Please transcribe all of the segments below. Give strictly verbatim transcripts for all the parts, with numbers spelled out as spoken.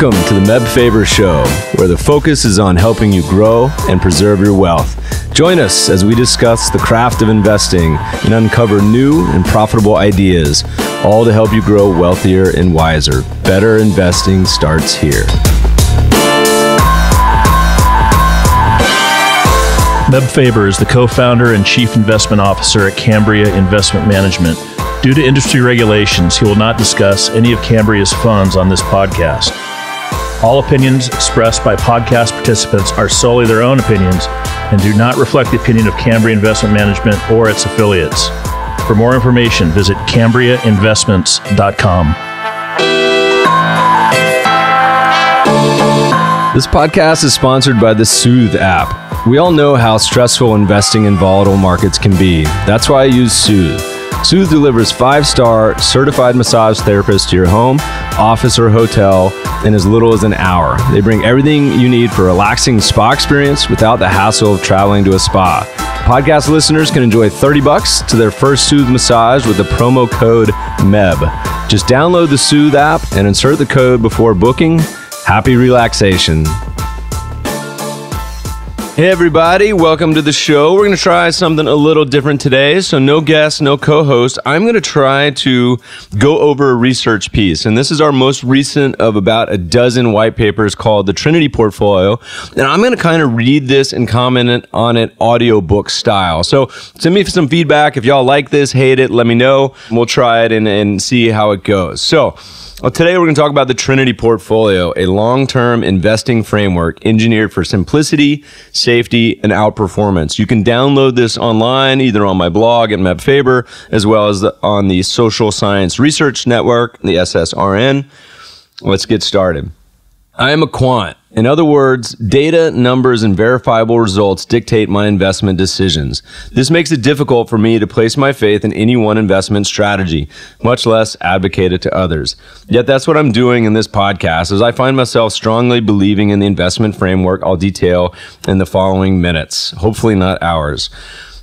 Welcome to the Meb Faber Show, where the focus is on helping you grow and preserve your wealth. Join us as we discuss the craft of investing and uncover new and profitable ideas, all to help you grow wealthier and wiser. Better investing starts here. Meb Faber is the co-founder and chief investment officer at Cambria Investment Management. Due to industry regulations, he will not discuss any of Cambria's funds on this podcast. All opinions expressed by podcast participants are solely their own opinions and do not reflect the opinion of Cambria Investment Management or its affiliates. For more information, visit cambria investments dot com. This podcast is sponsored by the Soothe app. We all know how stressful investing in volatile markets can be. That's why I use Soothe. Soothe delivers five-star certified massage therapists to your home, office, or hotel in as little as an hour. They bring everything you need for a relaxing spa experience without the hassle of traveling to a spa. Podcast listeners can enjoy thirty bucks to their first Soothe massage with the promo code M E B. Just download the Soothe app and insert the code before booking. Happy relaxation. Hey everybody, welcome to the show. We're going to try something a little different today. So no guest, no co-host. I'm going to try to go over a research piece. And this is our most recent of about a dozen white papers called the Trinity Portfolio. And I'm going to kind of read this and comment on it audiobook style. So send me some feedback. If y'all like this, hate it, let me know. We'll try it and, and see how it goes. So well, today we're going to talk about the Trinity Portfolio, a long-term investing framework engineered for simplicity, safety, and outperformance. You can download this online, either on my blog at Meb Faber, as well as the, on the Social Science Research Network, the S S R N. Let's get started. I am a quant. In other words, data, numbers, and verifiable results dictate my investment decisions. This makes it difficult for me to place my faith in any one investment strategy, much less advocate it to others. Yet that's what I'm doing in this podcast, as I find myself strongly believing in the investment framework I'll detail in the following minutes, hopefully not hours.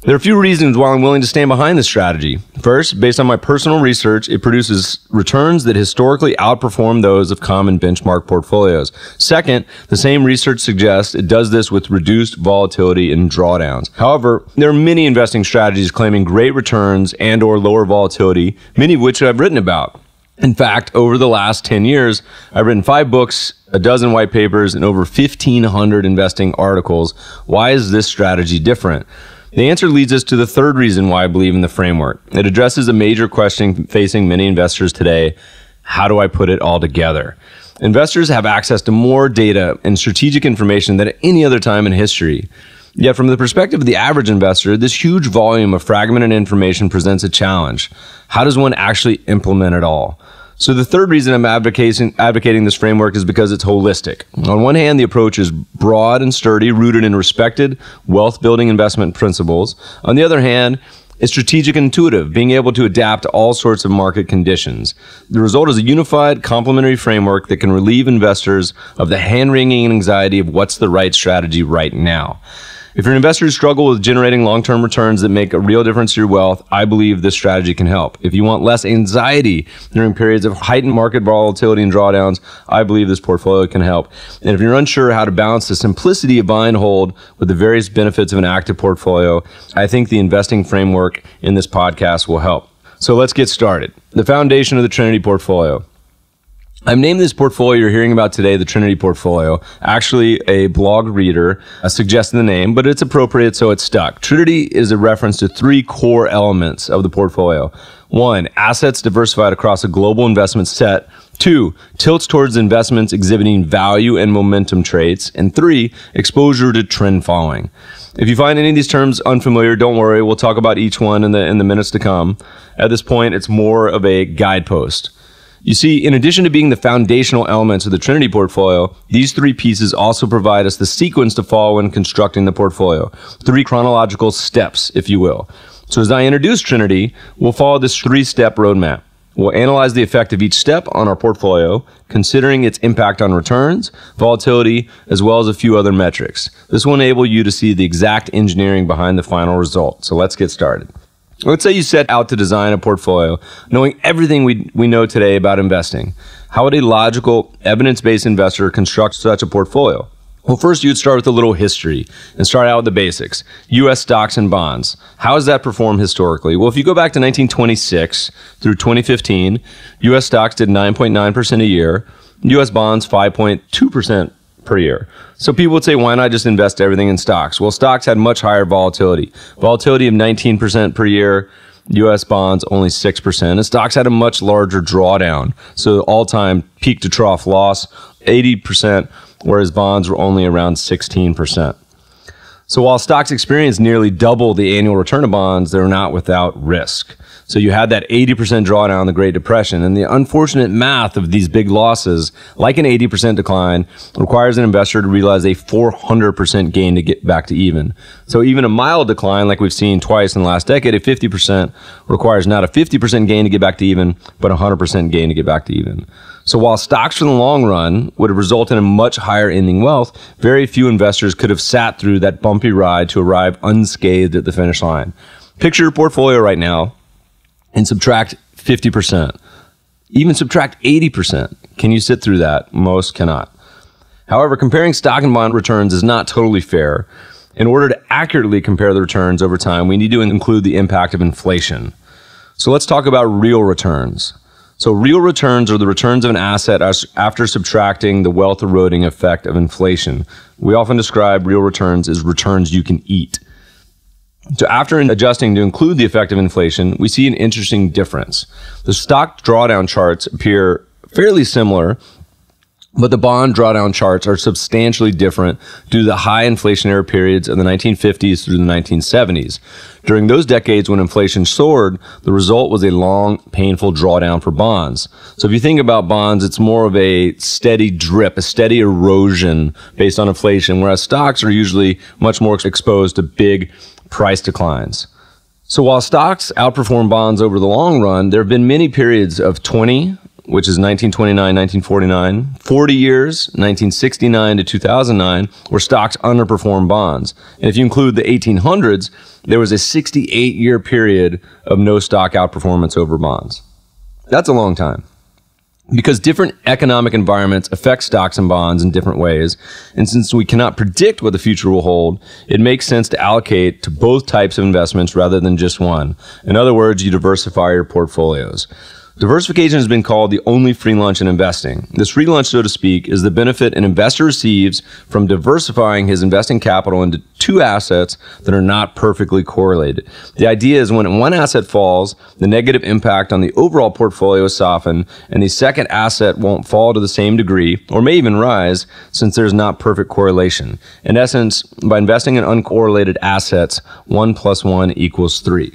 There are a few reasons why I'm willing to stand behind this strategy. First, based on my personal research, it produces returns that historically outperform those of common benchmark portfolios. Second, the same research suggests it does this with reduced volatility and drawdowns. However, there are many investing strategies claiming great returns and or lower volatility, many of which I've written about. In fact, over the last ten years, I've written five books, a dozen white papers, and over fifteen hundred investing articles. Why is this strategy different? The answer leads us to the third reason why I believe in the framework. It addresses a major question facing many investors today. How do I put it all together? Investors have access to more data and strategic information than at any other time in history. Yet from the perspective of the average investor, this huge volume of fragmented information presents a challenge. How does one actually implement it all? So the third reason I'm advocating, advocating this framework is because it's holistic. On one hand, the approach is broad and sturdy, rooted in respected wealth-building investment principles. On the other hand, it's strategic and intuitive, being able to adapt to all sorts of market conditions. The result is a unified, complementary framework that can relieve investors of the hand-wringing anxiety of what's the right strategy right now. If you're an investor who struggles with generating long-term returns that make a real difference to your wealth, I believe this strategy can help. If you want less anxiety during periods of heightened market volatility and drawdowns, I believe this portfolio can help. And if you're unsure how to balance the simplicity of buy and hold with the various benefits of an active portfolio, I think the investing framework in this podcast will help. So let's get started. The foundation of the Trinity Portfolio. I've named this portfolio you're hearing about today the Trinity Portfolio. Actually, a blog reader uh, suggested the name, but it's appropriate, so it's stuck. Trinity is a reference to three core elements of the portfolio. One, assets diversified across a global investment set. Two, tilts towards investments exhibiting value and momentum traits. And three, exposure to trend following. If you find any of these terms unfamiliar, don't worry. We'll talk about each one in the in the minutes to come. At this point, it's more of a guidepost. You see, in addition to being the foundational elements of the Trinity Portfolio, these three pieces also provide us the sequence to follow when constructing the portfolio. Three chronological steps, if you will. So as I introduce Trinity, we'll follow this three-step roadmap. We'll analyze the effect of each step on our portfolio, considering its impact on returns, volatility, as well as a few other metrics. This will enable you to see the exact engineering behind the final result. So let's get started. Let's say you set out to design a portfolio, knowing everything we, we know today about investing. How would a logical, evidence-based investor construct such a portfolio? Well, first you'd start with a little history and start out with the basics. U S stocks and bonds. How has that performed historically? Well, if you go back to nineteen twenty-six through twenty fifteen, U S stocks did nine point nine percent a year, U S bonds five point two percent per year. So people would say, why not just invest everything in stocks? Well, stocks had much higher volatility. Volatility of nineteen percent per year, U S bonds only six percent, and stocks had a much larger drawdown. So all-time peak to trough loss, eighty percent, whereas bonds were only around sixteen percent. So while stocks experienced nearly double the annual return of bonds, they're not without risk. So you had that eighty percent drawdown in the Great Depression, and the unfortunate math of these big losses, like an eighty percent decline, requires an investor to realize a four hundred percent gain to get back to even. So even a mild decline, like we've seen twice in the last decade at fifty percent, requires not a fifty percent gain to get back to even, but a one hundred percent gain to get back to even. So while stocks for the long run would have resulted in much higher ending wealth, very few investors could have sat through that bumpy ride to arrive unscathed at the finish line. Picture your portfolio right now and subtract fifty percent. Even subtract eighty percent. Can you sit through that? Most cannot. However, comparing stock and bond returns is not totally fair. In order to accurately compare the returns over time, we need to include the impact of inflation. So let's talk about real returns. So real returns are the returns of an asset after subtracting the wealth eroding effect of inflation. We often describe real returns as returns you can eat. So after adjusting to include the effect of inflation, we see an interesting difference. The stock drawdown charts appear fairly similar, but the bond drawdown charts are substantially different due to the high inflationary periods of the nineteen fifties through the nineteen seventies. During those decades when inflation soared, the result was a long, painful drawdown for bonds. So if you think about bonds, it's more of a steady drip, a steady erosion based on inflation, whereas stocks are usually much more exposed to big price declines. So while stocks outperform bonds over the long run, there have been many periods of twenty, which is nineteen twenty-nine, nineteen forty-nine, forty years, nineteen sixty-nine to two thousand nine, where stocks underperformed bonds. And if you include the eighteen hundreds, there was a sixty-eight year period of no stock outperformance over bonds. That's a long time. Because different economic environments affect stocks and bonds in different ways, and since we cannot predict what the future will hold, it makes sense to allocate to both types of investments rather than just one. In other words, you diversify your portfolios. Diversification has been called the only free lunch in investing. This free lunch, so to speak, is the benefit an investor receives from diversifying his investing capital into two assets that are not perfectly correlated. The idea is when one asset falls, the negative impact on the overall portfolio is softened, and the second asset won't fall to the same degree, or may even rise, since there's not perfect correlation. In essence, by investing in uncorrelated assets, one plus one equals three.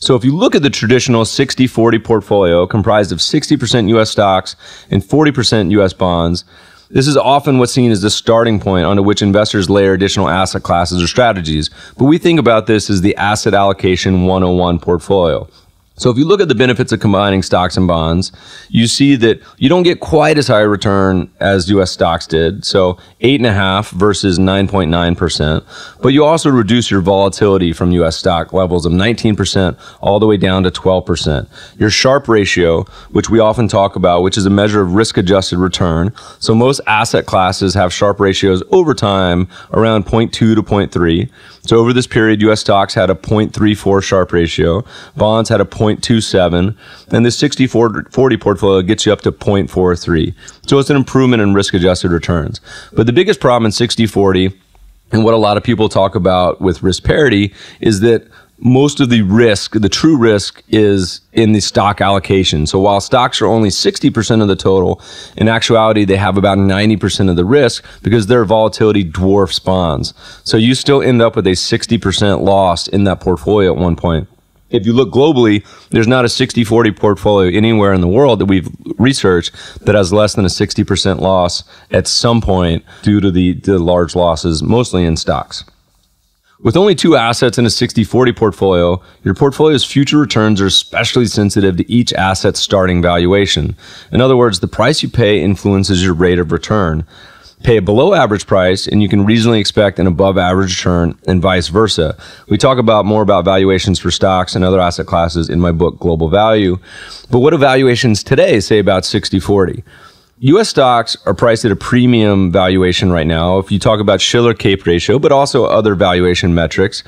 So if you look at the traditional sixty forty portfolio comprised of sixty percent U S stocks and forty percent U S bonds, this is often what's seen as the starting point onto which investors layer additional asset classes or strategies. But we think about this as the asset allocation one oh one portfolio. So if you look at the benefits of combining stocks and bonds, you see that you don't get quite as high a return as U S stocks did, so eight point five percent versus nine point nine percent, but you also reduce your volatility from U S stock levels of nineteen percent all the way down to twelve percent. Your Sharpe ratio, which we often talk about, which is a measure of risk-adjusted return, so most asset classes have Sharpe ratios over time around zero point two to zero point three. So over this period, U S stocks had a zero point three four Sharpe ratio, bonds had a zero point two seven, and the sixty forty portfolio gets you up to zero point four three. So it's an improvement in risk-adjusted returns. But the biggest problem in sixty forty, and what a lot of people talk about with risk parity, is that most of the risk, the true risk, is in the stock allocation. So while stocks are only sixty percent of the total, in actuality, they have about ninety percent of the risk because their volatility dwarfs bonds. So you still end up with a sixty percent loss in that portfolio at one point. If you look globally, there's not a sixty forty portfolio anywhere in the world that we've researched that has less than a sixty percent loss at some point due to the, the large losses, mostly in stocks. With only two assets in a sixty forty portfolio, your portfolio's future returns are especially sensitive to each asset's starting valuation. In other words, the price you pay influences your rate of return. pay a below average price, and you can reasonably expect an above average return and vice versa. We talk about more about valuations for stocks and other asset classes in my book, Global Value. But what do valuations today say about sixty forty? U S stocks are priced at a premium valuation right now. If you talk about Schiller-CAPE ratio, but also other valuation metrics,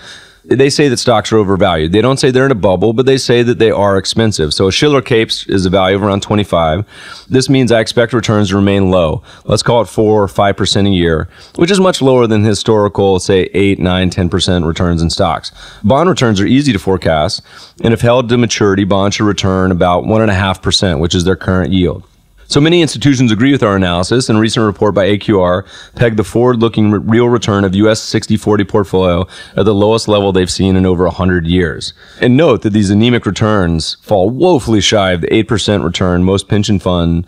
they say that stocks are overvalued. They don't say they're in a bubble, but they say that they are expensive. So Schiller-CAPE is a value of around twenty-five. This means I expect returns to remain low. Let's call it four or five percent a year, which is much lower than historical, say, eight, nine, ten percent returns in stocks. Bond returns are easy to forecast, and if held to maturity, bonds should return about one point five percent, which is their current yield. So many institutions agree with our analysis, and a recent report by A Q R pegged the forward-looking re- real return of U S sixty forty portfolio at the lowest level they've seen in over one hundred years. And note that these anemic returns fall woefully shy of the eight percent return most pension fund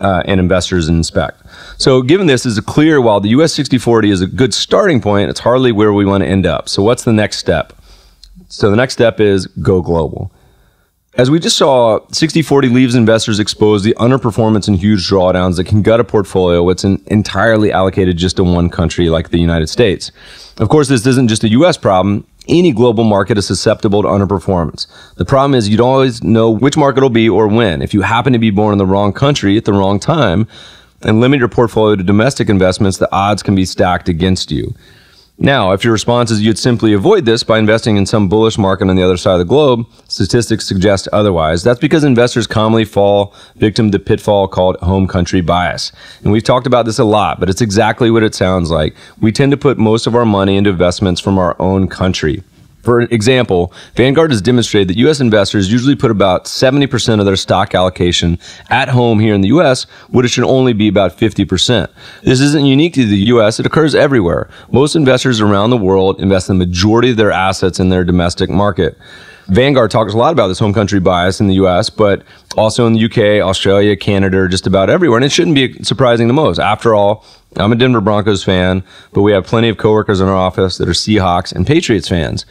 uh, and investors inspect. So given this is a clear, while the U S sixty forty is a good starting point, it's hardly where we want to end up. So what's the next step? So the next step is go global. As we just saw, sixty forty leaves investors exposed to the underperformance and huge drawdowns that can gut a portfolio that's entirely allocated just to one country like the United States. Of course, this isn't just a U S problem. Any global market is susceptible to underperformance. The problem is you don't always know which market will be or when. If you happen to be born in the wrong country at the wrong time and limit your portfolio to domestic investments, the odds can be stacked against you. Now, if your response is you'd simply avoid this by investing in some bullish market on the other side of the globe, statistics suggest otherwise. That's because investors commonly fall victim to pitfall called home country bias. And we've talked about this a lot, but it's exactly what it sounds like. We tend to put most of our money into investments from our own country. For example, Vanguard has demonstrated that U S investors usually put about seventy percent of their stock allocation at home here in the U S, which should only be about fifty percent. This isn't unique to the U S, it occurs everywhere. Most investors around the world invest the majority of their assets in their domestic market. Vanguard talks a lot about this home country bias in the U S, but also in the U K, Australia, Canada, or just about everywhere. And it shouldn't be surprising to most. After all, I'm a Denver Broncos fan, but we have plenty of coworkers in our office that are Seahawks and Patriots fans.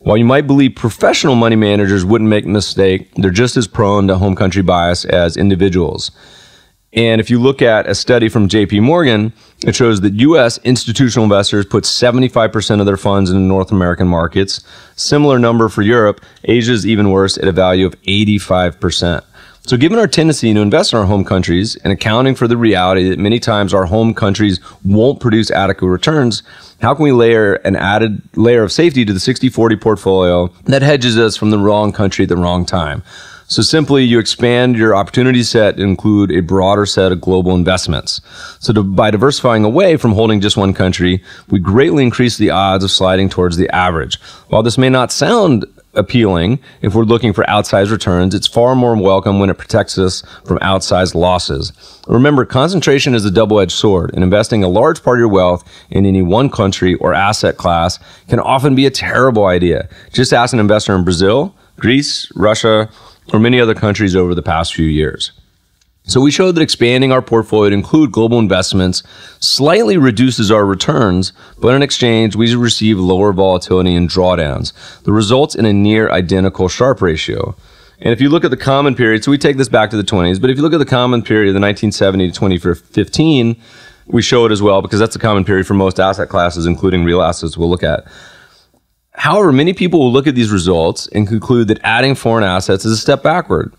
While you might believe professional money managers wouldn't make a mistake, they're just as prone to home country bias as individuals. And if you look at a study from J P. Morgan, it shows that U S institutional investors put seventy-five percent of their funds in North American markets. Similar number for Europe. Asia is even worse at a value of eighty-five percent. So given our tendency to invest in our home countries and accounting for the reality that many times our home countries won't produce adequate returns, how can we layer an added layer of safety to the sixty forty portfolio that hedges us from the wrong country at the wrong time? So simply, you expand your opportunity set to include a broader set of global investments. So to, by diversifying away from holding just one country, we greatly increase the odds of sliding towards the average. While this may not sound appealing, if we're looking for outsized returns, it's far more welcome when it protects us from outsized losses. Remember, concentration is a double-edged sword, and investing a large part of your wealth in any one country or asset class can often be a terrible idea. Just ask an investor in Brazil, Greece, Russia, or many other countries over the past few years. So we showed that expanding our portfolio to include global investments slightly reduces our returns, but in exchange, we receive lower volatility and drawdowns. The results in a near identical Sharpe ratio. And if you look at the common period, so we take this back to the twenties, but if you look at the common period of the nineteen seventy to twenty fifteen, we show it as well because that's the common period for most asset classes, including real assets we'll look at. However, many people will look at these results and conclude that adding foreign assets is a step backward.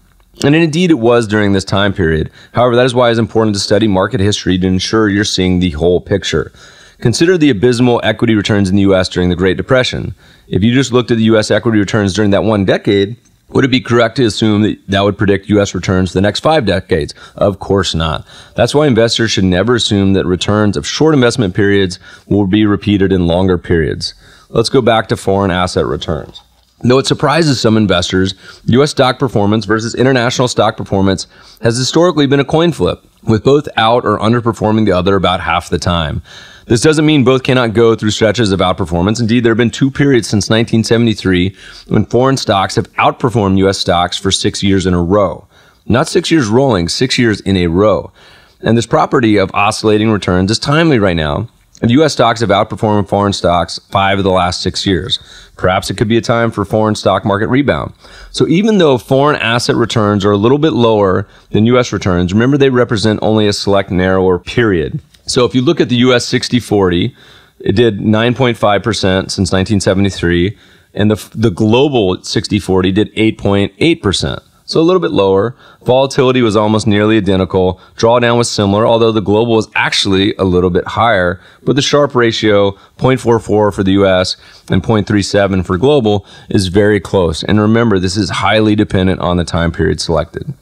And indeed, it was during this time period. However, that is why it's important to study market history to ensure you're seeing the whole picture. Consider the abysmal equity returns in the U S during the Great Depression. If you just looked at the U S equity returns during that one decade, would it be correct to assume that that would predict U S returns for the next five decades? Of course not. That's why investors should never assume that returns of short investment periods will be repeated in longer periods. Let's go back to foreign asset returns. Though it surprises some investors, U S stock performance versus international stock performance has historically been a coin flip, with both out or underperforming the other about half the time. This doesn't mean both cannot go through stretches of outperformance. Indeed, there have been two periods since nineteen seventy-three when foreign stocks have outperformed U S stocks for six years in a row. Not six years rolling, six years in a row. And this property of oscillating returns is timely right now. And U S stocks have outperformed foreign stocks five of the last six years. Perhaps it could be a time for foreign stock market rebound. So even though foreign asset returns are a little bit lower than U S returns, remember they represent only a select narrower period. So if you look at the U S sixty forty, it did nine point five percent since nineteen seventy-three, and the the global sixty forty did eight point eight percent. So a little bit lower. Volatility was almost nearly identical. Drawdown was similar, although the global was actually a little bit higher. But the Sharpe ratio, zero point four four for the U S and zero point three seven for global, is very close. And remember, this is highly dependent on the time period selected.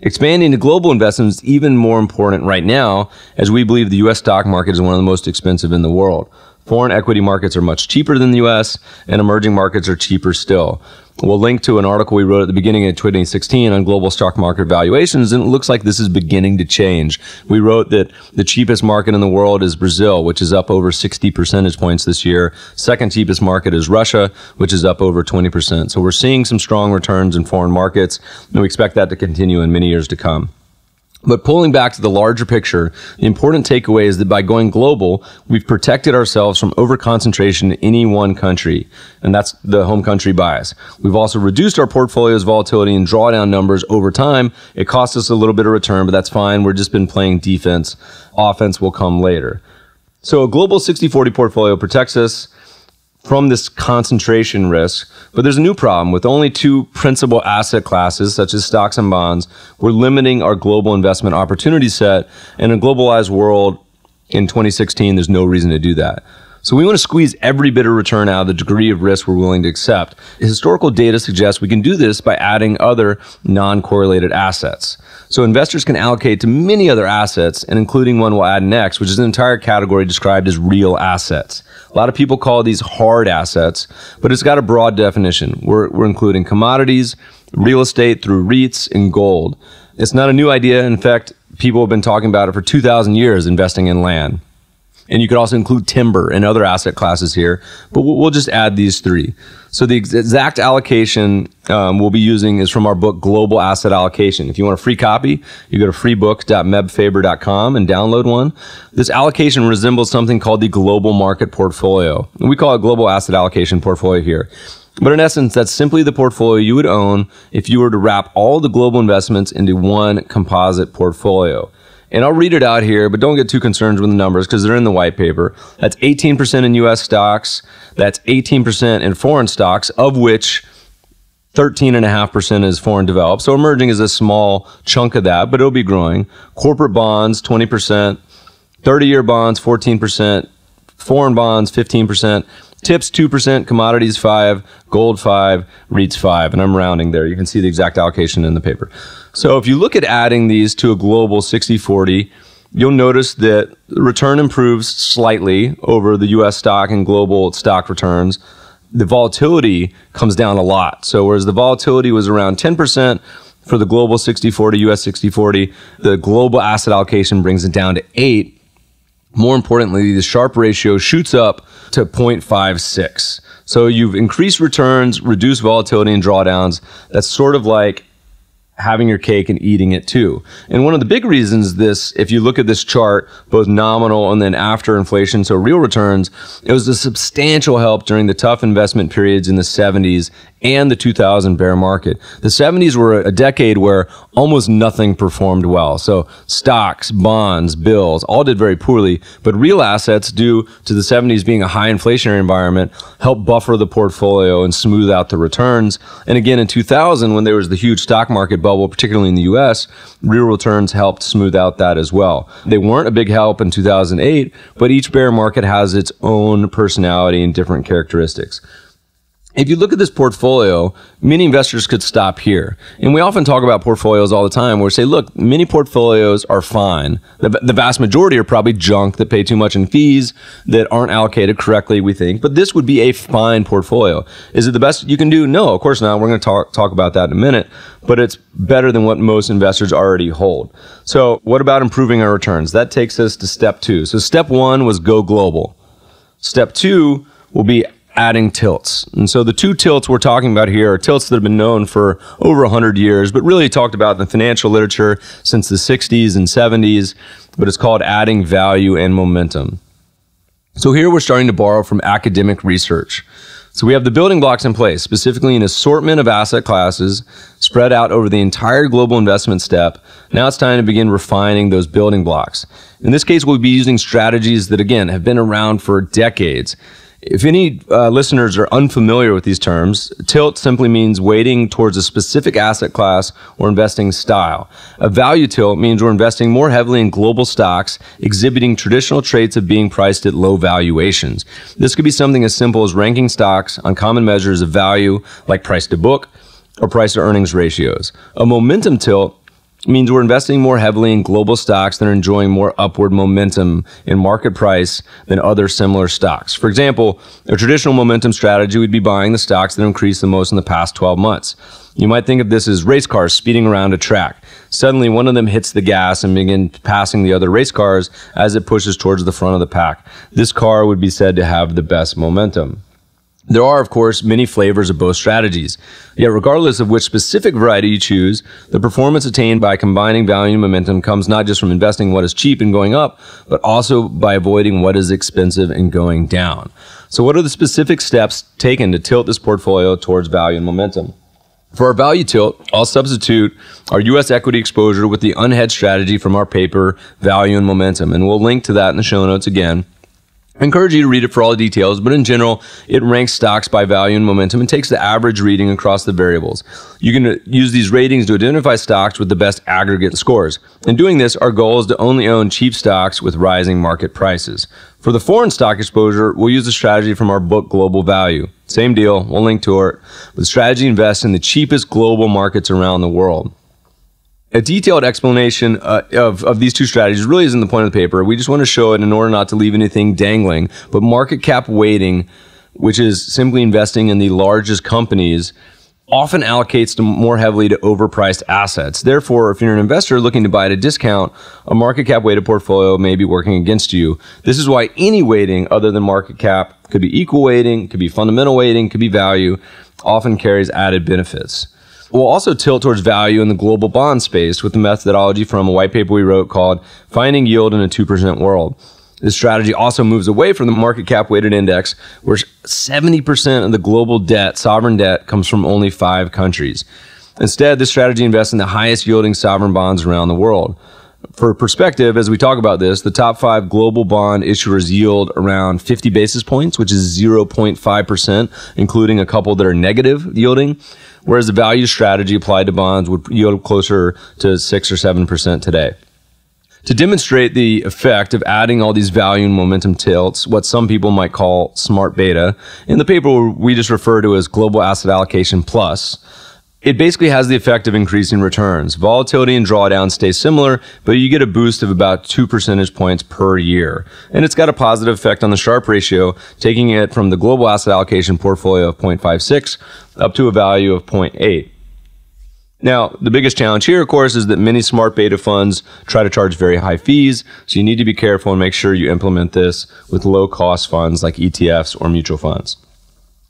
Expanding to global investments is even more important right now, as we believe the U S stock market is one of the most expensive in the world. Foreign equity markets are much cheaper than the U S, and emerging markets are cheaper still. We'll link to an article we wrote at the beginning of twenty sixteen on global stock market valuations, and it looks like this is beginning to change. We wrote that the cheapest market in the world is Brazil, which is up over sixty percentage points this year. Second cheapest market is Russia, which is up over twenty percent. So we're seeing some strong returns in foreign markets, and we expect that to continue in many years to come. But pulling back to the larger picture, the important takeaway is that by going global, we've protected ourselves from overconcentration in any one country, and that's the home country bias. We've also reduced our portfolio's volatility and drawdown numbers over time. It costs us a little bit of return, but that's fine. We've just been playing defense. Offense will come later. So a global sixty forty portfolio protects us from this concentration risk, but there's a new problem. With only two principal asset classes, such as stocks and bonds, we're limiting our global investment opportunity set. In a globalized world in twenty sixteen, there's no reason to do that. So we want to squeeze every bit of return out of the degree of risk we're willing to accept. Historical data suggests we can do this by adding other non-correlated assets. So investors can allocate to many other assets, and including one we'll add next, which is an entire category described as real assets. A lot of people call these hard assets, but it's got a broad definition. We're, we're including commodities, real estate through REITs, and gold. It's not a new idea. In fact, people have been talking about it for two thousand years, investing in land. And you could also include timber and other asset classes here, but we'll just add these three. So the exact allocation um, we'll be using is from our book, Global Asset Allocation. If you want a free copy, you go to freebook dot meb faber dot com and download one. This allocation resembles something called the Global Market Portfolio. And we call it Global Asset Allocation Portfolio here. But in essence, that's simply the portfolio you would own if you were to wrap all the global investments into one composite portfolio. And I'll read it out here, but don't get too concerned with the numbers because they're in the white paper. That's eighteen percent in U S stocks. That's eighteen percent in foreign stocks, of which thirteen point five percent is foreign developed. So emerging is a small chunk of that, but it'll be growing. Corporate bonds, twenty percent. thirty-year bonds, fourteen percent. Foreign bonds, fifteen percent. Tips, two percent. Commodities, five percent. Gold, five percent. REITs, five percent. And I'm rounding there. You can see the exact allocation in the paper. So if you look at adding these to a global sixty forty, you'll notice that the return improves slightly over the U S stock and global stock returns. The volatility comes down a lot. So whereas the volatility was around ten percent for the global sixty forty, U S sixty forty, the global asset allocation brings it down to eight. More importantly, the Sharpe ratio shoots up to zero point five six. So you've increased returns, reduced volatility and drawdowns. That's sort of like having your cake and eating it too. And one of the big reasons this, if you look at this chart, both nominal and then after inflation, so real returns, it was a substantial help during the tough investment periods in the seventies and the two thousand bear market. The seventies were a decade where almost nothing performed well. So stocks, bonds, bills, all did very poorly, but real assets, due to the seventies being a high inflationary environment, helped buffer the portfolio and smooth out the returns. And again, in two thousand, when there was the huge stock market bubble, particularly in the U S, real returns helped smooth out that as well. They weren't a big help in two thousand eight, but each bear market has its own personality and different characteristics. If you look at this portfolio, many investors could stop here. And we often talk about portfolios all the time where we say, look, many portfolios are fine. The, the vast majority are probably junk that pay too much in fees that aren't allocated correctly, we think. But this would be a fine portfolio. Is it the best you can do? No, of course not. We're going to talk, talk about that in a minute. But it's better than what most investors already hold. So what about improving our returns? That takes us to step two. So step one was go global. Step two will be adding tilts. And so the two tilts we're talking about here are tilts that have been known for over one hundred years, but really talked about in the financial literature since the sixties and seventies, but it's called adding value and momentum. So here we're starting to borrow from academic research. So we have the building blocks in place, specifically an assortment of asset classes spread out over the entire global investment step. Now it's time to begin refining those building blocks. In this case, we'll be using strategies that, again, have been around for decades. If any uh, listeners are unfamiliar with these terms, tilt simply means weighting towards a specific asset class or investing style. A value tilt means we're investing more heavily in global stocks, exhibiting traditional traits of being priced at low valuations. This could be something as simple as ranking stocks on common measures of value, like price to book or price to earnings ratios. A momentum tilt means we're investing more heavily in global stocks that are enjoying more upward momentum in market price than other similar stocks. For example, a traditional momentum strategy would be buying the stocks that increased the most in the past twelve months. You might think of this as race cars speeding around a track. Suddenly, one of them hits the gas and begins passing the other race cars as it pushes towards the front of the pack. This car would be said to have the best momentum. There are, of course, many flavors of both strategies. Yet, regardless of which specific variety you choose, the performance attained by combining value and momentum comes not just from investing what is cheap and going up, but also by avoiding what is expensive and going down. So what are the specific steps taken to tilt this portfolio towards value and momentum? For our value tilt, I'll substitute our U S equity exposure with the unhedged strategy from our paper, Value and Momentum, and we'll link to that in the show notes again. I encourage you to read it for all the details, but in general, it ranks stocks by value and momentum and takes the average reading across the variables. You can use these ratings to identify stocks with the best aggregate scores. In doing this, our goal is to only own cheap stocks with rising market prices. For the foreign stock exposure, we'll use the strategy from our book, Global Value. Same deal, we'll link to it. The strategy invests in the cheapest global markets around the world. A detailed explanation uh, of, of these two strategies really isn't the point of the paper. We just want to show it in order not to leave anything dangling. But market cap weighting, which is simply investing in the largest companies, often allocates to more heavily to overpriced assets. Therefore, if you're an investor looking to buy at a discount, a market cap weighted portfolio may be working against you. This is why any weighting other than market cap, could be equal weighting, could be fundamental weighting, could be value, often carries added benefits. We'll also tilt towards value in the global bond space with the methodology from a white paper we wrote called Finding Yield in a two percent World. This strategy also moves away from the market cap weighted index, where seventy percent of the global debt, sovereign debt, comes from only five countries. Instead, this strategy invests in the highest yielding sovereign bonds around the world. For perspective, as we talk about this, the top five global bond issuers yield around fifty basis points, which is zero point five percent, including a couple that are negative yielding, whereas the value strategy applied to bonds would yield closer to six or seven percent today. To demonstrate the effect of adding all these value and momentum tilts, what some people might call smart beta, in the paper we just refer to as Global Asset Allocation Plus, it basically has the effect of increasing returns. Volatility and drawdown stay similar, but you get a boost of about two percentage points per year. And it's got a positive effect on the Sharpe ratio, taking it from the global asset allocation portfolio of zero point five six up to a value of zero point eight. Now, the biggest challenge here, of course, is that many smart beta funds try to charge very high fees. So you need to be careful and make sure you implement this with low cost funds like E T Fs or mutual funds.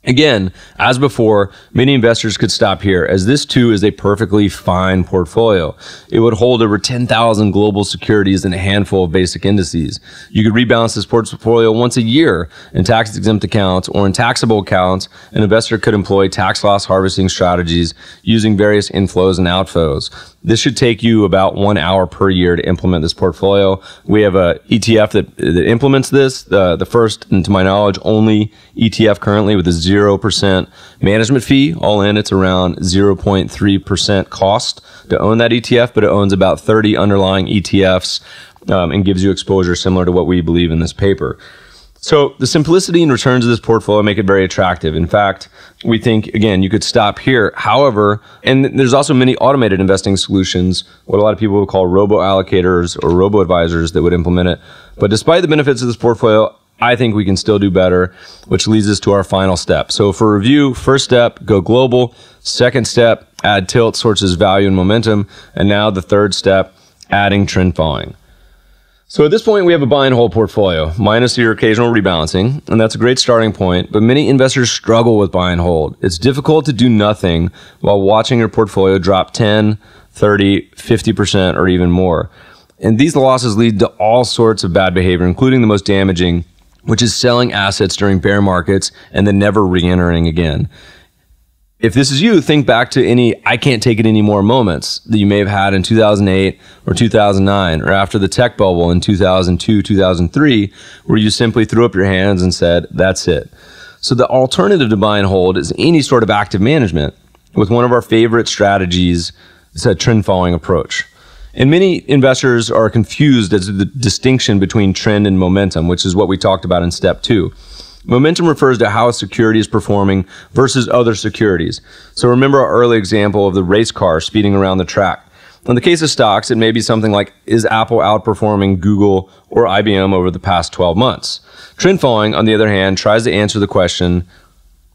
Again, as before, many investors could stop here, as this too is a perfectly fine portfolio. It would hold over ten thousand global securities and a handful of basic indices. You could rebalance this portfolio once a year in tax-exempt accounts or in taxable accounts. An investor could employ tax loss harvesting strategies using various inflows and outflows. This should take you about one hour per year to implement this portfolio. We have a E T F that, that implements this, uh, the first, and to my knowledge, only E T F currently with a zero percent management fee. All in, it's around zero point three percent cost to own that E T F, but it owns about thirty underlying E T Fs um, and gives you exposure similar to what we believe in this paper. So the simplicity and returns of this portfolio make it very attractive. In fact, we think, again, you could stop here. However, and there's also many automated investing solutions, what a lot of people would call robo-allocators or robo-advisors that would implement it. But despite the benefits of this portfolio, I think we can still do better, which leads us to our final step. So for review, first step, go global. Second step, add tilt, sources, value, and momentum. And now the third step, adding trend following. So at this point, we have a buy and hold portfolio, minus your occasional rebalancing, and that's a great starting point, but many investors struggle with buy and hold. It's difficult to do nothing while watching your portfolio drop ten, thirty, fifty percent, or even more. And these losses lead to all sorts of bad behavior, including the most damaging, which is selling assets during bear markets and then never re-entering again. If this is you, think back to any I can't take it anymore moments that you may have had in two thousand eight or two thousand nine or after the tech bubble in two thousand two, two thousand three, where you simply threw up your hands and said, that's it. So the alternative to buy and hold is any sort of active management with one of our favorite strategies, it's a trend following approach. And many investors are confused as to the distinction between trend and momentum, which is what we talked about in step two. Momentum refers to how a security is performing versus other securities. So remember our early example of the race car speeding around the track. In the case of stocks, it may be something like, is Apple outperforming Google or I B M over the past twelve months? Trend following, on the other hand, tries to answer the question,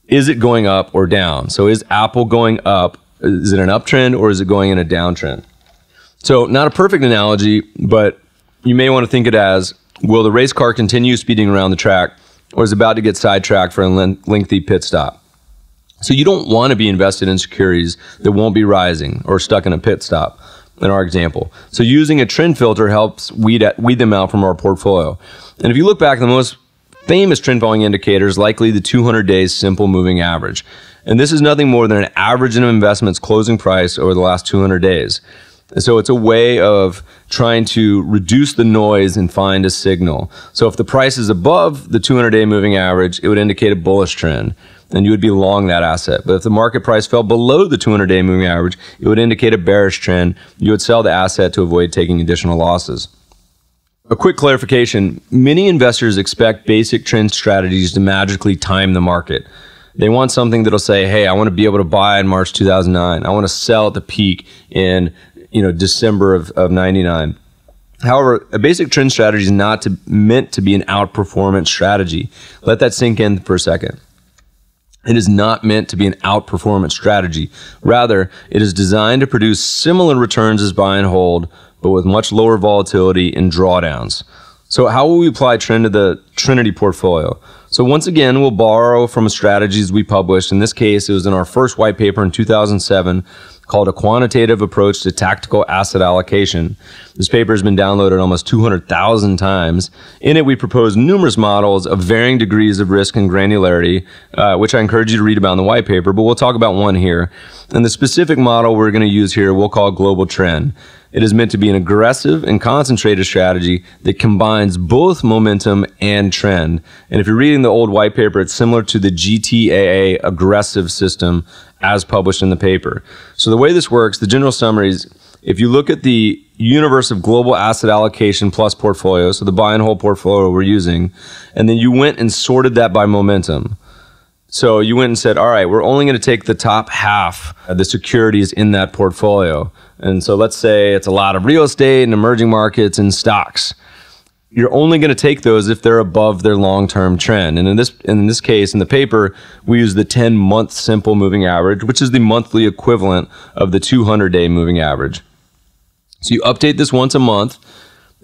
is it going up or down? So is Apple going up? Is it an uptrend or is it going in a downtrend? So not a perfect analogy, but you may want to think it as, will the race car continue speeding around the track, or is about to get sidetracked for a lengthy pit stop? So you don't want to be invested in securities that won't be rising or stuck in a pit stop, in our example. So using a trend filter helps weed, at, weed them out from our portfolio. And if you look back, the most famous trend following indicator is likely the two hundred day simple moving average. And this is nothing more than an average of investment's closing price over the last two hundred days. And so it's a way of trying to reduce the noise and find a signal. So if the price is above the two hundred day moving average, it would indicate a bullish trend, and you would be long that asset. But if the market price fell below the two hundred day moving average, it would indicate a bearish trend. You would sell the asset to avoid taking additional losses. A quick clarification, many investors expect basic trend strategies to magically time the market. They want something that'll say, hey, I want to be able to buy in March two thousand nine. I want to sell at the peak in you know, December of, of ninety-nine. However, a basic trend strategy is not to, meant to be an outperformance strategy. Let that sink in for a second. It is not meant to be an outperformance strategy. Rather, it is designed to produce similar returns as buy and hold, but with much lower volatility and drawdowns. So how will we apply trend to the Trinity portfolio? So once again, we'll borrow from strategies we published. In this case, it was in our first white paper in two thousand seven, called A Quantitative Approach to Tactical Asset Allocation. This paper has been downloaded almost two hundred thousand times. In it, we propose numerous models of varying degrees of risk and granularity, uh, which I encourage you to read about in the white paper, but we'll talk about one here. And the specific model we're going to use here, we'll call Global Trend. It is meant to be an aggressive and concentrated strategy that combines both momentum and trend. And if you're reading the old white paper, it's similar to the G T A A aggressive system as published in the paper. So the way this works, the general summary is, if you look at the universe of global asset allocation plus portfolio, so the buy and hold portfolio we're using, and then you went and sorted that by momentum. So you went and said, all right, we're only going to take the top half of the securities in that portfolio. And so let's say it's a lot of real estate and emerging markets and stocks. You're only going to take those if they're above their long-term trend. And in this, in this case, in the paper, we use the ten month simple moving average, which is the monthly equivalent of the two hundred day moving average. So you update this once a month.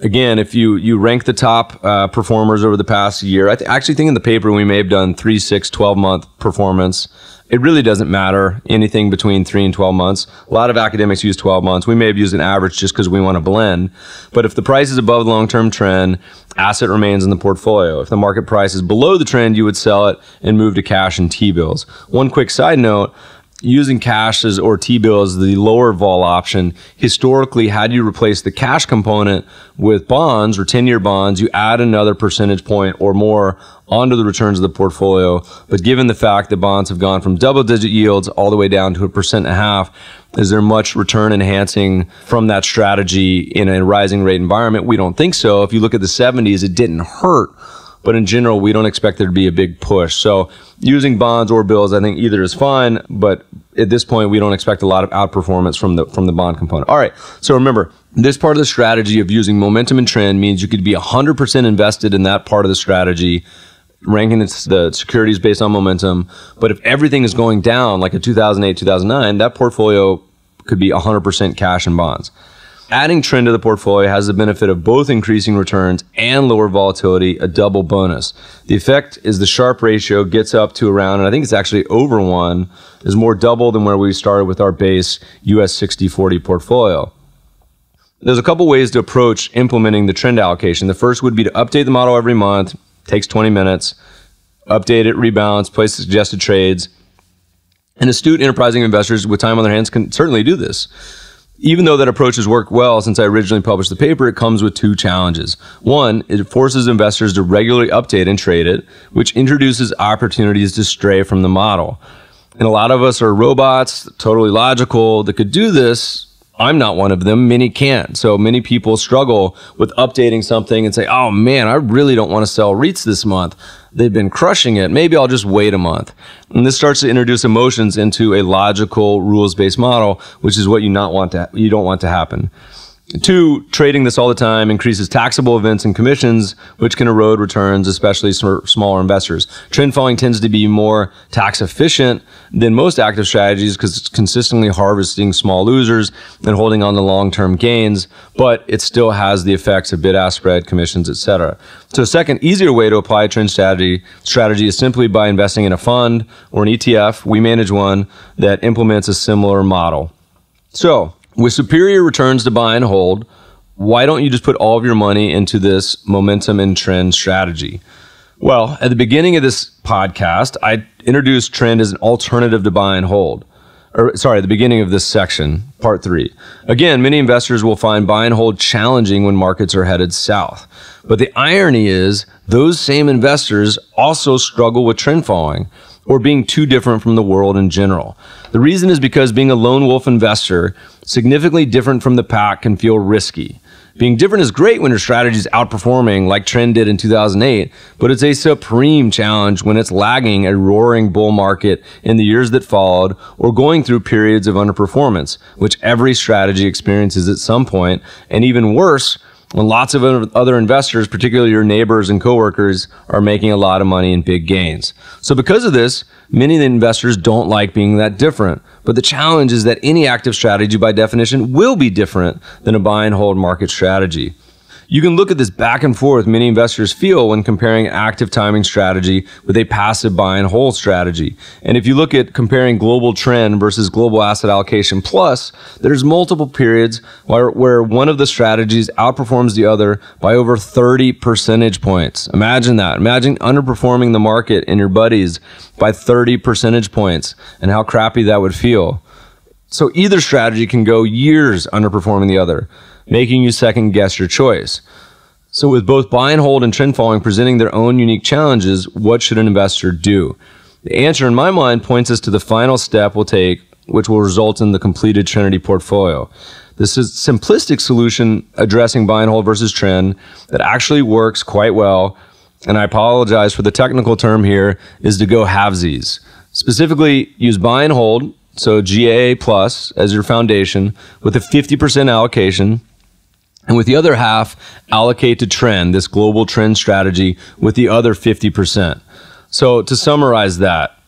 Again, if you, you rank the top uh, performers over the past year, I th- actually think in the paper we may have done three, six, twelve month performance. It really doesn't matter, anything between three and twelve months. A lot of academics use twelve months. We may have used an average just because we want to blend. But if the price is above the long-term trend, asset remains in the portfolio. If the market price is below the trend, you would sell it and move to cash and T-bills. One quick side note, using cash as, or T-bills, the lower vol option, historically, had you replace the cash component with bonds or ten year bonds, you add another percentage point or more onto the returns of the portfolio. But given the fact that bonds have gone from double digit yields all the way down to a percent and a half, is there much return enhancing from that strategy in a rising rate environment? We don't think so. If you look at the seventies, it didn't hurt. But in general, we don't expect there to be a big push. So using bonds or bills, I think either is fine. But at this point, we don't expect a lot of outperformance from the from the bond component. All right. So remember, this part of the strategy of using momentum and trend means you could be one hundred percent invested in that part of the strategy, ranking the securities based on momentum. But if everything is going down, like a two thousand eight, two thousand nine, that portfolio could be one hundred percent cash and bonds. Adding trend to the portfolio has the benefit of both increasing returns and lower volatility, a double bonus. The effect is the Sharpe ratio gets up to around, and I think it's actually over one, is more double than where we started with our base U S sixty forty portfolio. There's a couple ways to approach implementing the trend allocation. The first would be to update the model every month, takes twenty minutes, update it, rebalance, place suggested trades. And astute enterprising investors with time on their hands can certainly do this. Even though that approach has worked well since I originally published the paper, it comes with two challenges. One, it forces investors to regularly update and trade it, which introduces opportunities to stray from the model. And a lot of us are robots, totally logical, that could do this. I'm not one of them. Many can't. So many people struggle with updating something and say, oh man, I really don't want to sell REITs this month. They've been crushing it. Maybe I'll just wait a month. And this starts to introduce emotions into a logical rules-based model, which is what you not want to, you don't want to happen. Two, trading this all the time increases taxable events and commissions, which can erode returns, especially for smaller investors. Trend following tends to be more tax efficient than most active strategies because it's consistently harvesting small losers and holding on to long-term gains, but it still has the effects of bid-ask spread, commissions, et cetera. So second, easier way to apply a trend strategy strategy is simply by investing in a fund or an E T F. We manage one that implements a similar model. So, with superior returns to buy and hold, why don't you just put all of your money into this momentum and trend strategy? Well, at the beginning of this podcast, I introduced trend as an alternative to buy and hold. Or, sorry, at the beginning of this section, part three. Again, many investors will find buy and hold challenging when markets are headed south. But the irony is, those same investors also struggle with trend following, or being too different from the world in general. The reason is because being a lone wolf investor, significantly different from the pack, can feel risky. Being different is great when your strategy is outperforming like Trend did in two thousand eight, but it's a supreme challenge when it's lagging a roaring bull market in the years that followed, or going through periods of underperformance, which every strategy experiences at some point, and even worse, when lots of other investors, particularly your neighbors and coworkers, are making a lot of money and big gains. So because of this, many of the investors don't like being that different. But the challenge is that any active strategy by definition will be different than a buy and hold market strategy. You can look at this back and forth many investors feel when comparing active timing strategy with a passive buy and hold strategy. And if you look at comparing global trend versus global asset allocation plus, there's multiple periods where, where one of the strategies outperforms the other by over thirty percentage points. Imagine that. Imagine underperforming the market and your buddies by thirty percentage points and how crappy that would feel. So either strategy can go years underperforming the other, making you second guess your choice. So with both buy and hold and trend following presenting their own unique challenges, what should an investor do? The answer in my mind points us to the final step we'll take, which will result in the completed Trinity portfolio. This is a simplistic solution addressing buy and hold versus trend that actually works quite well, and I apologize for the technical term here, is to go halvesies. Specifically, use buy and hold, so G A A plus, as your foundation with a fifty percent allocation, and with the other half, allocate to trend, this global trend strategy with the other fifty percent. So to summarize that,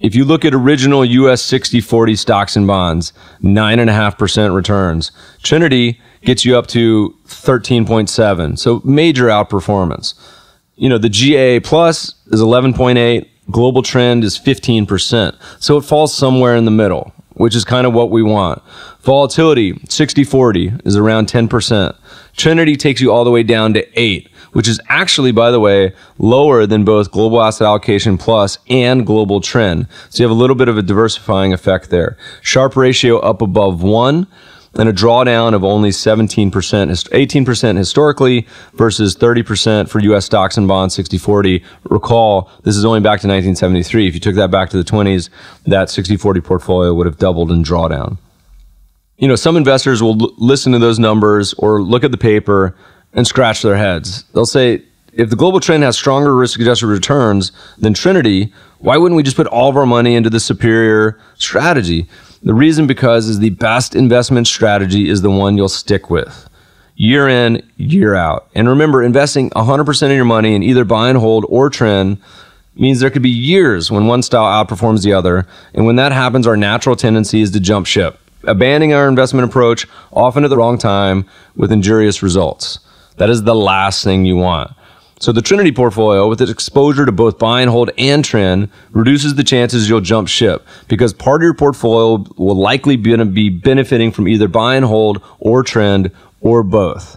if you look at original U S sixty forty stocks and bonds, nine point five percent returns, Trinity gets you up to thirteen point seven, so major outperformance. You know, the G A A plus is eleven point eight, global trend is fifteen percent, so it falls somewhere in the middle, which is kind of what we want. Volatility, sixty forty, is around ten percent. Trinity takes you all the way down to eight, which is actually, by the way, lower than both Global Asset Allocation Plus and Global Trend. So you have a little bit of a diversifying effect there. Sharpe ratio up above one, and a drawdown of only seventeen percent, eighteen percent historically versus thirty percent for U S stocks and bonds, sixty forty. Recall, this is only back to nineteen seventy-three. If you took that back to the twenties, that sixty forty portfolio would have doubled in drawdown. You know, some investors will l- listen to those numbers or look at the paper and scratch their heads. They'll say, if the global trend has stronger risk-adjusted returns than Trinity, why wouldn't we just put all of our money into the superior strategy? The reason because is the best investment strategy is the one you'll stick with year in, year out. And remember, investing one hundred percent of your money in either buy and hold or trend means there could be years when one style outperforms the other. And when that happens, our natural tendency is to jump ship, abandoning our investment approach often at the wrong time with injurious results. That is the last thing you want. So the Trinity portfolio, with its exposure to both buy and hold and trend, reduces the chances you'll jump ship because part of your portfolio will likely be benefiting from either buy and hold or trend or both.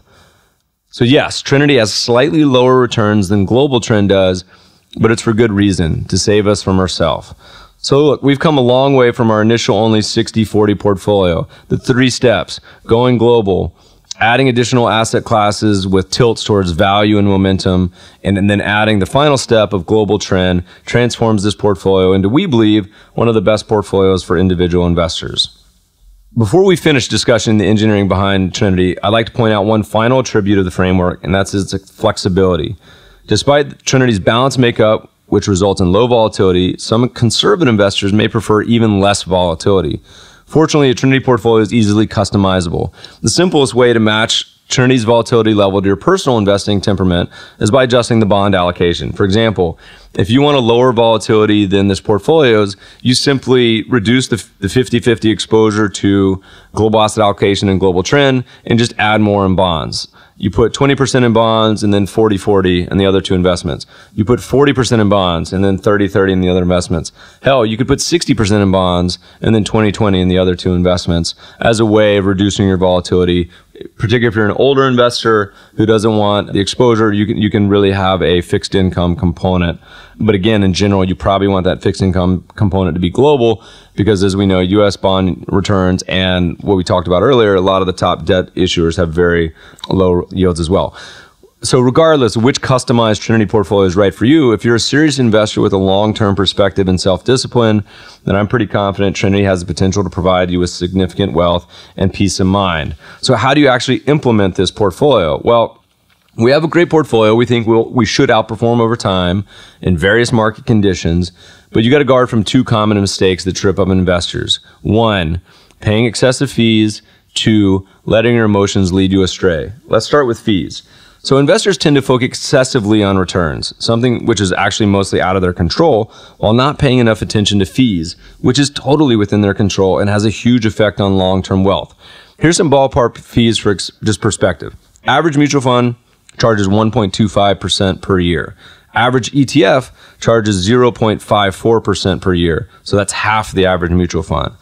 So yes, Trinity has slightly lower returns than Global Trend does, but it's for good reason, to save us from ourselves. So look, we've come a long way from our initial only sixty forty portfolio. The three steps: going global, adding additional asset classes with tilts towards value and momentum, and, and then adding the final step of Global Trend transforms this portfolio into, we believe, one of the best portfolios for individual investors. Before we finish discussing the engineering behind Trinity, I'd like to point out one final attribute of the framework, and that's its flexibility. Despite Trinity's balanced makeup, which results in low volatility, some conservative investors may prefer even less volatility. Fortunately, a Trinity portfolio is easily customizable. The simplest way to match Trinity's volatility level to your personal investing temperament is by adjusting the bond allocation. For example, if you want a lower volatility than this portfolio's, you simply reduce the fifty fifty exposure to Global Asset Allocation and Global Trend and just add more in bonds. You put twenty percent in bonds and then forty forty in the other two investments. You put forty percent in bonds and then thirty thirty in the other investments. Hell, you could put sixty percent in bonds and then twenty twenty in the other two investments as a way of reducing your volatility. Particularly if you're an older investor who doesn't want the exposure, you can, you can really have a fixed income component. But again, in general, you probably want that fixed income component to be global because, as we know, U S bond returns and what we talked about earlier, a lot of the top debt issuers have very low yields as well. So regardless of which customized Trinity portfolio is right for you, if you're a serious investor with a long-term perspective and self-discipline, then I'm pretty confident Trinity has the potential to provide you with significant wealth and peace of mind. So how do you actually implement this portfolio? Well, we have a great portfolio. We think we'll, we should outperform over time in various market conditions, but you got to guard from two common mistakes that trip up investors. One, paying excessive fees. Two, letting your emotions lead you astray. Let's start with fees. So investors tend to focus excessively on returns, something which is actually mostly out of their control, while not paying enough attention to fees, which is totally within their control and has a huge effect on long-term wealth. Here's some ballpark fees for ex- just perspective. Average mutual fund charges one point two five percent per year. Average E T F charges zero point five four percent per year. So that's half the average mutual fund.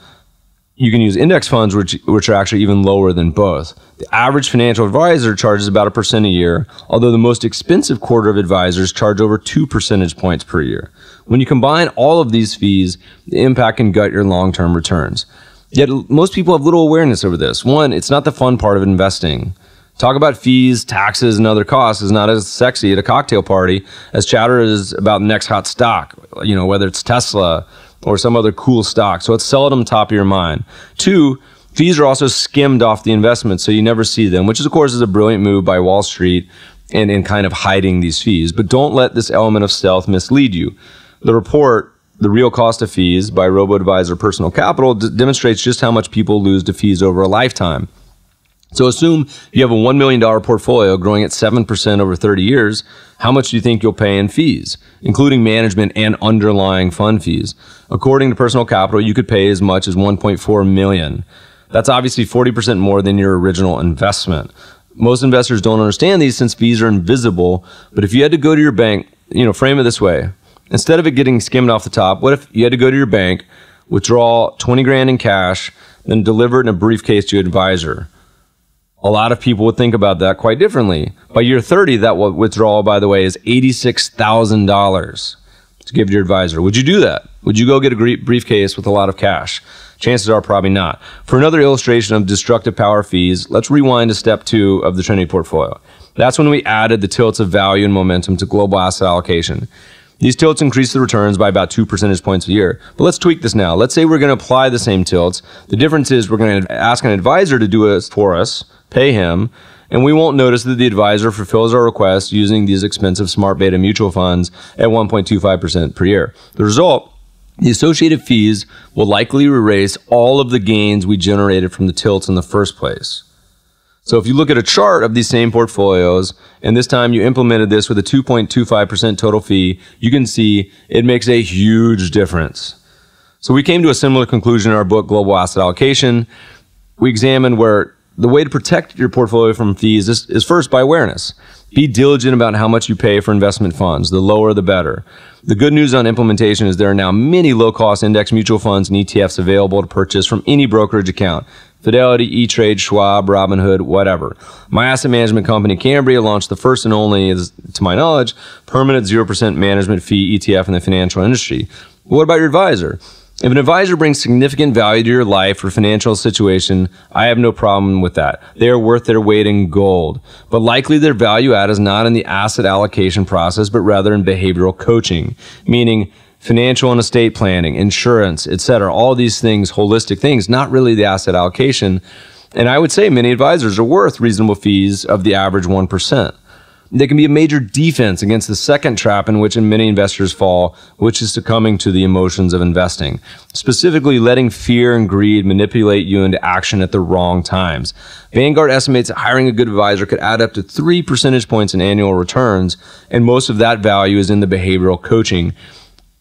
You can use index funds, which which are actually even lower than both. The average financial advisor charges about a percent a year, although the most expensive quarter of advisors charge over two percentage points per year. When you combine all of these fees, the impact can gut your long-term returns. Yet most people have little awareness over this. One, it's not the fun part of investing. Talk about fees, taxes, and other costs is not as sexy at a cocktail party as chatter is about the next hot stock, you know, whether it's Tesla or some other cool stock. So it's seldom top of your mind. Two, fees are also skimmed off the investment, so you never see them, which is, of course, is a brilliant move by Wall Street and in kind of hiding these fees. But don't let this element of stealth mislead you. The report, The Real Cost of Fees by robo-advisor Personal Capital, d- demonstrates just how much people lose to fees over a lifetime. So assume you have a one million dollars portfolio growing at seven percent over thirty years. How much do you think you'll pay in fees, including management and underlying fund fees? According to Personal Capital, you could pay as much as one point four million dollars. That's obviously forty percent more than your original investment. Most investors don't understand these since fees are invisible, but if you had to go to your bank, you know, frame it this way. Instead of it getting skimmed off the top, what if you had to go to your bank, withdraw twenty grand in cash, then deliver it in a briefcase to your advisor? A lot of people would think about that quite differently. By year thirty, that withdrawal, by the way, is eighty-six thousand dollars to give to your advisor. Would you do that? Would you go get a briefcase with a lot of cash? Chances are probably not. For another illustration of destructive power fees, let's rewind to step two of the Trinity portfolio. That's when we added the tilts of value and momentum to global asset allocation. These tilts increase the returns by about two percentage points a year. But let's tweak this now. Let's say we're going to apply the same tilts. The difference is we're going to ask an advisor to do it for us, pay him, and we won't notice that the advisor fulfills our request using these expensive smart beta mutual funds at one point two five percent per year. The result, the associated fees will likely erase all of the gains we generated from the tilts in the first place. So if you look at a chart of these same portfolios, and this time you implemented this with a two point two five percent total fee, you can see it makes a huge difference. So we came to a similar conclusion in our book, Global Asset Allocation. We examined where the way to protect your portfolio from fees is, is first by awareness. Be diligent about how much you pay for investment funds. The lower, the better. The good news on implementation is there are now many low-cost index mutual funds and E T Fs available to purchase from any brokerage account. Fidelity, E-Trade, Schwab, Robinhood, whatever. My asset management company, Cambria, launched the first and only, is, to my knowledge, permanent zero percent management fee E T F in the financial industry. What about your advisor? If an advisor brings significant value to your life or financial situation, I have no problem with that. They are worth their weight in gold. But likely their value add is not in the asset allocation process, but rather in behavioral coaching, meaning financial and estate planning, insurance, et cetera. All these things, holistic things, not really the asset allocation. And I would say many advisors are worth reasonable fees of the average one percent. They can be a major defense against the second trap in which many investors fall, which is succumbing to the emotions of investing, specifically letting fear and greed manipulate you into action at the wrong times. Vanguard estimates that hiring a good advisor could add up to three percentage points in annual returns, and most of that value is in the behavioral coaching,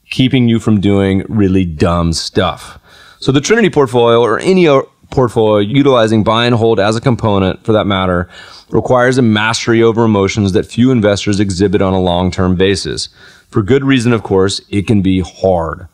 keeping you from doing really dumb stuff. So the Trinity portfolio, or any portfolio utilizing buy and hold as a component for that matter, requires a mastery over emotions that few investors exhibit on a long-term basis. For good reason, of course, it can be hard.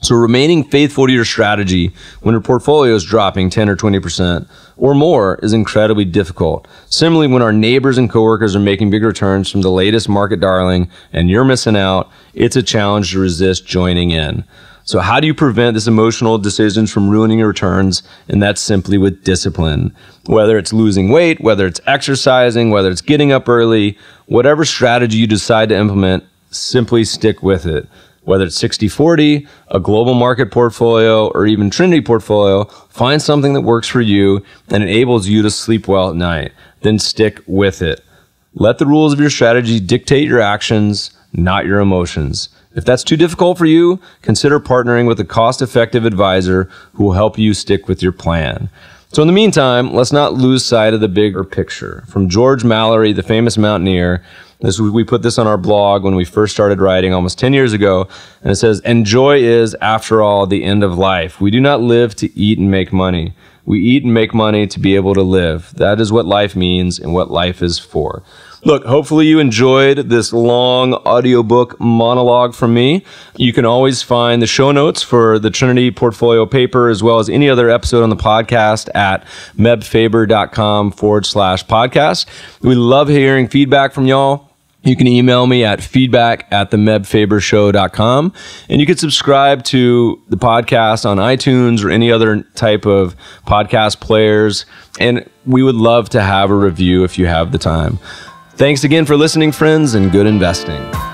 So remaining faithful to your strategy when your portfolio is dropping ten or twenty percent or more is incredibly difficult. Similarly, when our neighbors and coworkers are making big returns from the latest market darling and you're missing out, it's a challenge to resist joining in. So how do you prevent this emotional decisions from ruining your returns? And that's simply with discipline. Whether it's losing weight, whether it's exercising, whether it's getting up early, whatever strategy you decide to implement, simply stick with it. Whether it's sixty forty, a global market portfolio, or even Trinity portfolio, find something that works for you and enables you to sleep well at night. Then stick with it. Let the rules of your strategy dictate your actions, not your emotions. If that's too difficult for you, consider partnering with a cost-effective advisor who will help you stick with your plan. So in the meantime, let's not lose sight of the bigger picture. From George Mallory, the famous mountaineer, this, we put this on our blog when we first started writing almost ten years ago, and it says, "And joy is, after all, the end of life. We do not live to eat and make money. We eat and make money to be able to live. That is what life means and what life is for." Look, hopefully you enjoyed this long audiobook monologue from me. You can always find the show notes for the Trinity Portfolio paper, as well as any other episode on the podcast, at mebfaber.com forward slash podcast. We love hearing feedback from y'all. You can email me at feedback at themebfabershow.com, and you can subscribe to the podcast on iTunes or any other type of podcast players. And we would love to have a review if you have the time. Thanks again for listening, friends, and good investing.